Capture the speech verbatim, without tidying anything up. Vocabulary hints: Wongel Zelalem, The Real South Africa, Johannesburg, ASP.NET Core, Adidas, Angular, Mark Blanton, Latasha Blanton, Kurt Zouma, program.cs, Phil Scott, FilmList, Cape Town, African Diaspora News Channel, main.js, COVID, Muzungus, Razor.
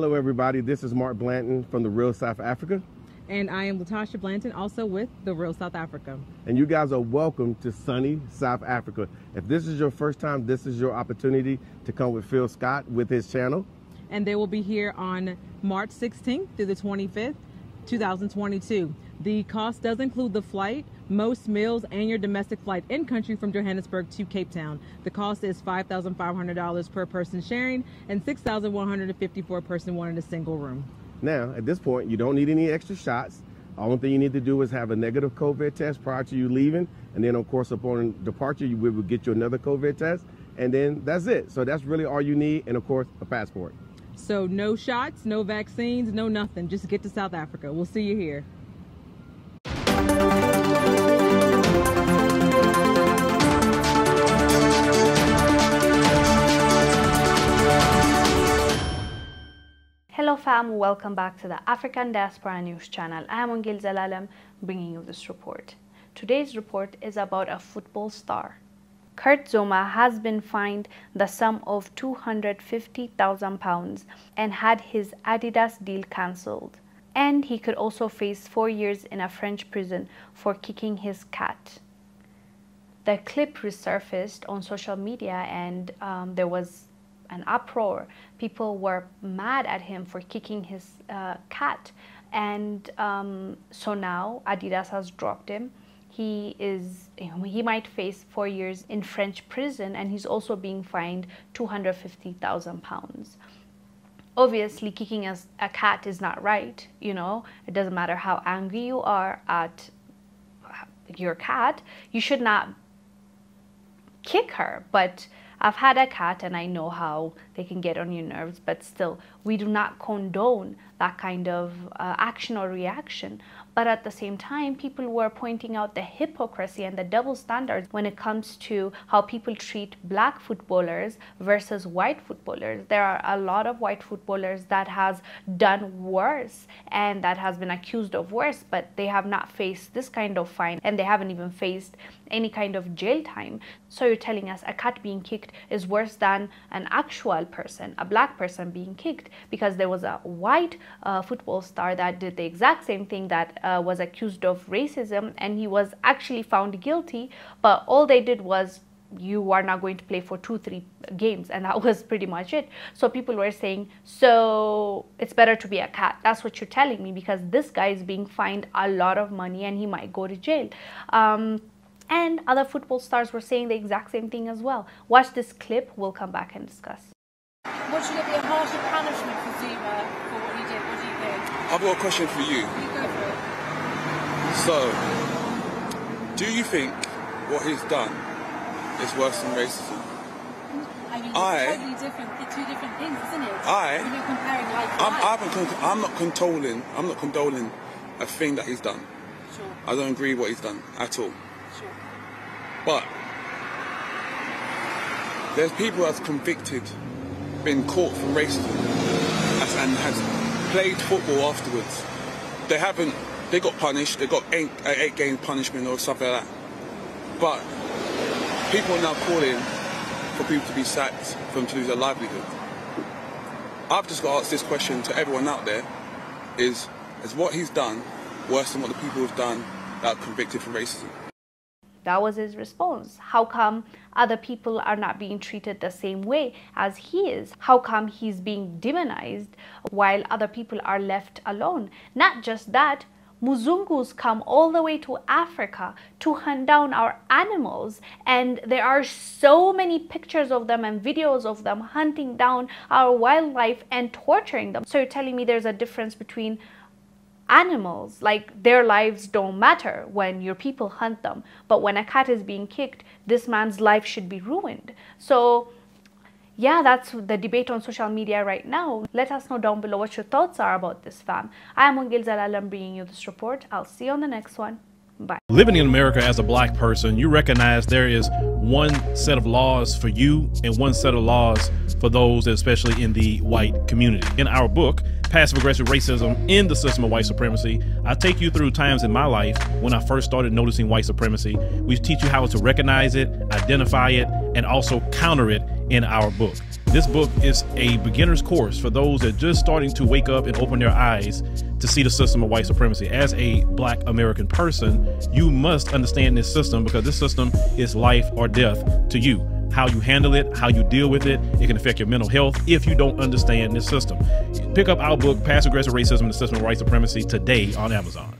Hello everybody, this is Mark Blanton from The Real South Africa. And I am Latasha Blanton, also with The Real South Africa. And you guys are welcome to sunny South Africa. If this is your first time, this is your opportunity to come with Phil Scott with his channel. And they will be here on March sixteenth through the twenty-fifth, two thousand twenty-two. The cost does include the flight, most meals, and your domestic flight in country from Johannesburg to Cape Town. The cost is five thousand five hundred dollars per person sharing and six thousand one hundred fifty dollars per person wanting a single room. Now, at this point, you don't need any extra shots. The only thing you need to do is have a negative COVID test prior to you leaving. And then, of course, upon departure, we will get you another COVID test. And then that's it. So that's really all you need. And, of course, a passport. So no shots, no vaccines, no nothing. Just get to South Africa. We'll see you here. Hello fam, welcome back to the African Diaspora News Channel. I am Wongel Zelalem bringing you this report. Today's report is about a football star. Kurt Zouma has been fined the sum of two hundred fifty thousand pounds and had his Adidas deal cancelled. And he could also face four years in a French prison for kicking his cat. The clip resurfaced on social media and um, there was an uproar. People were mad at him for kicking his uh, cat. And um, so now Adidas has dropped him. He is, he might face four years in French prison, and he's also being fined two hundred fifty thousand pounds. Obviously, kicking a, a cat is not right, you know. It doesn't matter how angry you are at your cat, you should not kick her. But I've had a cat and I know how they can get on your nerves, but still, we do not condone that kind of uh, action or reaction. But at the same time, people were pointing out the hypocrisy and the double standards when it comes to how people treat black footballers versus white footballers. There are a lot of white footballers that has done worse and that has been accused of worse, but they have not faced this kind of fine and they haven't even faced any kind of jail time. So you're telling us a cat being kicked is worse than an actual person, a black person being kicked, because there was a white uh, football star that did the exact same thing that uh, was accused of racism, and he was actually found guilty, but all they did was, you are not going to play for two, three games, and that was pretty much it. So people were saying, so it's better to be a cat. That's what you're telling me, because this guy is being fined a lot of money and he might go to jail. Um, and other football stars were saying the exact same thing as well. Watch this clip, we'll come back and discuss. What should it be, a harsher punishment for Zouma for what he did? What do you think? I've got a question for you. You go for it. So, do you think what he's done is worse than racism? I mean, it's I, totally different. It's two different things, isn't it? I, when you're comparing life to I'm, life. I'm not condoling. I'm not condoling a thing that he's done. Sure. I don't agree with what he's done at all. Sure. But there's people that's convicted, been caught for racism, has, and has played football afterwards. They haven't. They got punished. They got eight, eight game punishment or something like that. But people are now calling for people to be sacked, for them to lose their livelihood. I've just got to ask this question to everyone out there: Is is what he's done worse than what the people have done that are convicted for racism? That was his response. How come other people are not being treated the same way as he is? How come he's being demonized while other people are left alone? Not just that, Muzungus come all the way to Africa to hunt down our animals, and there are so many pictures of them and videos of them hunting down our wildlife and torturing them. So you're telling me there's a difference between animals, like their lives don't matter when your people hunt them, but when a cat is being kicked, this man's life should be ruined. So yeah, that's the debate on social media right now. Let us know down below what your thoughts are about this, fam. I am Wongel Zelalem bringing you this report. I'll see you on the next one. Bye. Living in America as a black person, you recognize there is one set of laws for you and one set of laws for those, especially in the white community. In our book, Passive Aggressive Racism in the System of White Supremacy, I take you through times in my life when I first started noticing white supremacy. We teach you how to recognize it, identify it, and also counter it in our book. This book is a beginner's course for those that are just starting to wake up and open their eyes to see the system of white supremacy. As a Black American person, you must understand this system, because this system is life or death to you. How you handle it, how you deal with it, it can affect your mental health if you don't understand this system. Pick up our book, Past Aggressive Racism and the System of White Supremacy, today on Amazon.